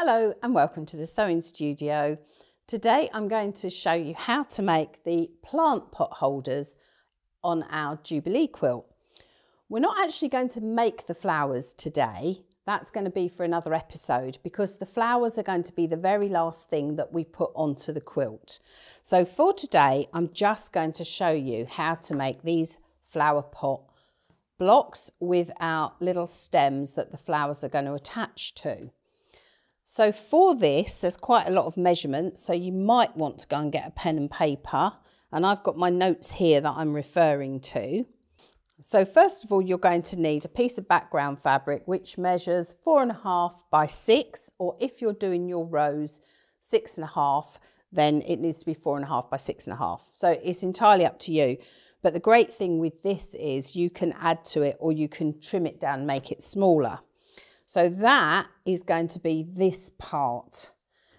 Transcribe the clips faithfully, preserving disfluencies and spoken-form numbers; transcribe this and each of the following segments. Hello and welcome to the Sewing Studio. Today I'm going to show you how to make the plant pot holders on our Jubilee quilt. We're not actually going to make the flowers today, that's going to be for another episode because the flowers are going to be the very last thing that we put onto the quilt. So for today I'm just going to show you how to make these flower pot blocks with our little stems that the flowers are going to attach to. So for this, there's quite a lot of measurements, so you might want to go and get a pen and paper, and I've got my notes here that I'm referring to. So first of all, you're going to need a piece of background fabric which measures four and a half by six, or if you're doing your rows six and a half, then it needs to be four and a half by six and a half. So it's entirely up to you. But the great thing with this is you can add to it or you can trim it down and make it smaller. So that is going to be this part.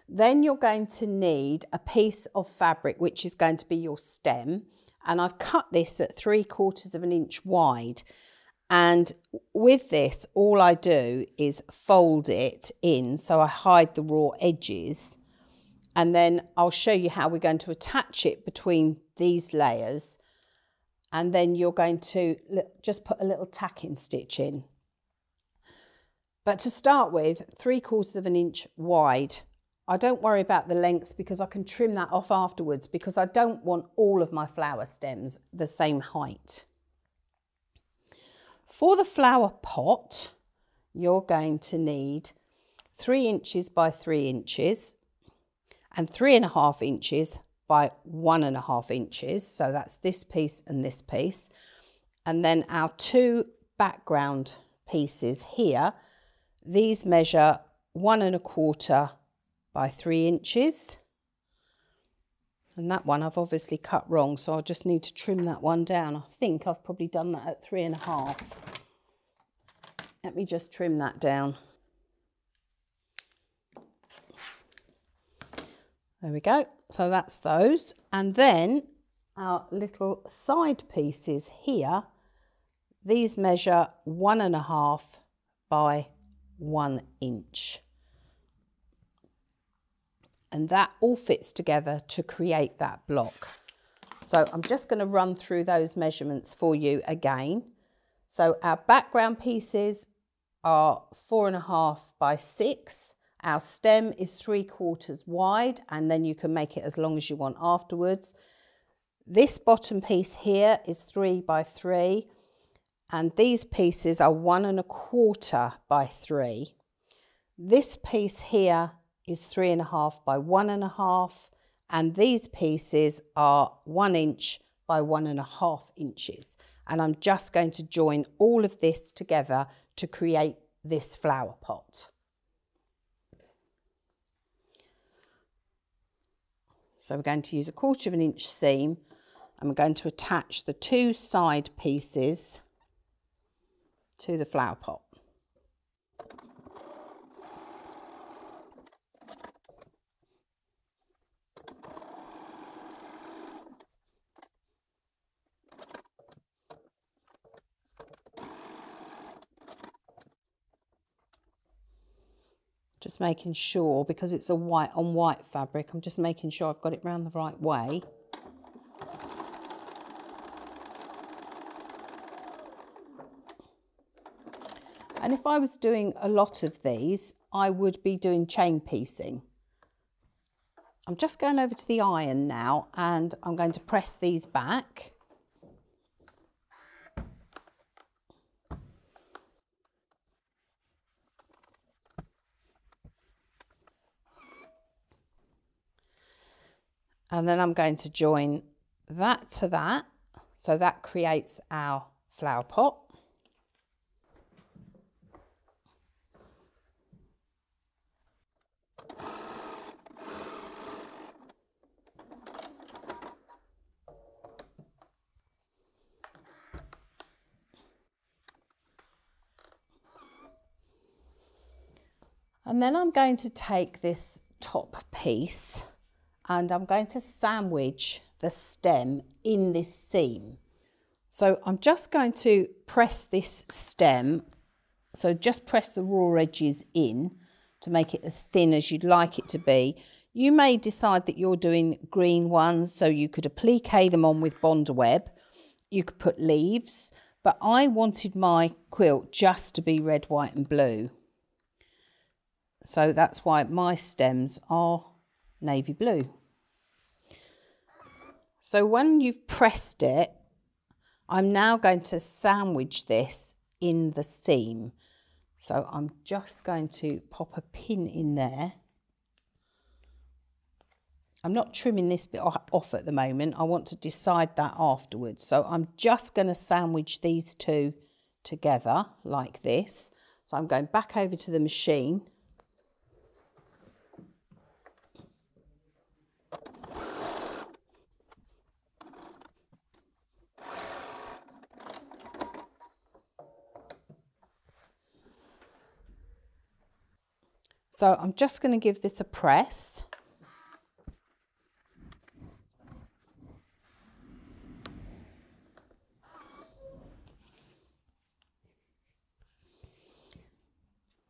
Then you're going to need a piece of fabric, which is going to be your stem. And I've cut this at three quarters of an inch wide. And with this, all I do is fold it in. So I hide the raw edges. And then I'll show you how we're going to attach it between these layers. And then you're going to just put a little tacking stitch in. But to start with, three quarters of an inch wide. I don't worry about the length because I can trim that off afterwards because I don't want all of my flower stems the same height. For the flower pot, you're going to need three inches by three inches and three and a half inches by one and a half inches. So that's this piece and this piece. And then our two background pieces here. These measure one and a quarter by three inches. And that one I've obviously cut wrong, so I'll just need to trim that one down. I think I've probably done that at three and a half. Let me just trim that down. There we go. So that's those. And then our little side pieces here, these measure one and a half by one inch. And that all fits together to create that block. So I'm just going to run through those measurements for you again. So our background pieces are four and a half by six. Our stem is three quarters wide, and then you can make it as long as you want afterwards. This bottom piece here is three by three. And these pieces are one and a quarter by three. This piece here is three and a half by one and a half. And these pieces are one inch by one and a half inches. And I'm just going to join all of this together to create this flower pot. So we're going to use a quarter of an inch seam and we're going to attach the two side pieces to the flower pot. Just making sure, because it's a white on white fabric, I'm just making sure I've got it round the right way. And if I was doing a lot of these, I would be doing chain piecing. I'm just going over to the iron now and I'm going to press these back. And then I'm going to join that to that. So that creates our flower pot. And then I'm going to take this top piece and I'm going to sandwich the stem in this seam. So I'm just going to press this stem. So just press the raw edges in to make it as thin as you'd like it to be. You may decide that you're doing green ones, so you could applique them on with Bonderweb. You could put leaves, but I wanted my quilt just to be red, white and blue. So that's why my stems are navy blue. So when you've pressed it, I'm now going to sandwich this in the seam. So I'm just going to pop a pin in there. I'm not trimming this bit off at the moment. I want to decide that afterwards. So I'm just going to sandwich these two together like this. So I'm going back over to the machine. So I'm just going to give this a press.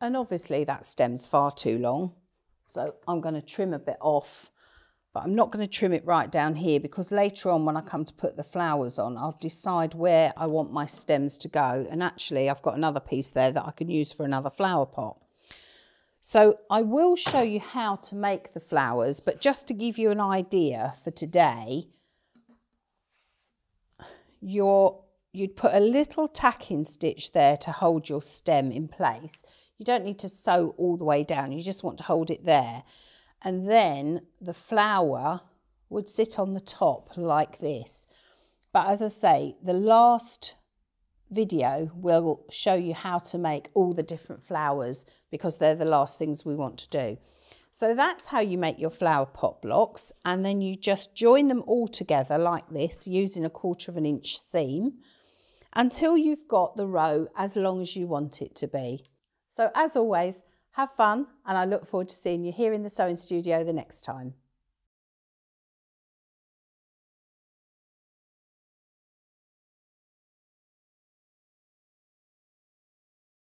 And obviously that stem's far too long, so I'm going to trim a bit off, but I'm not going to trim it right down here, because later on when I come to put the flowers on, I'll decide where I want my stems to go. And actually I've got another piece there that I can use for another flower pot. So I will show you how to make the flowers, but just to give you an idea for today, you're, you'd put a little tacking stitch there to hold your stem in place. You don't need to sew all the way down, you just want to hold it there. And then the flower would sit on the top like this. But as I say, the last video will show you how to make all the different flowers, because they're the last things we want to do. So that's how you make your flower pot blocks, and then you just join them all together like this using a quarter of an inch seam until you've got the row as long as you want it to be. So as always, have fun, and I look forward to seeing you here in the Sewing Studio the next time.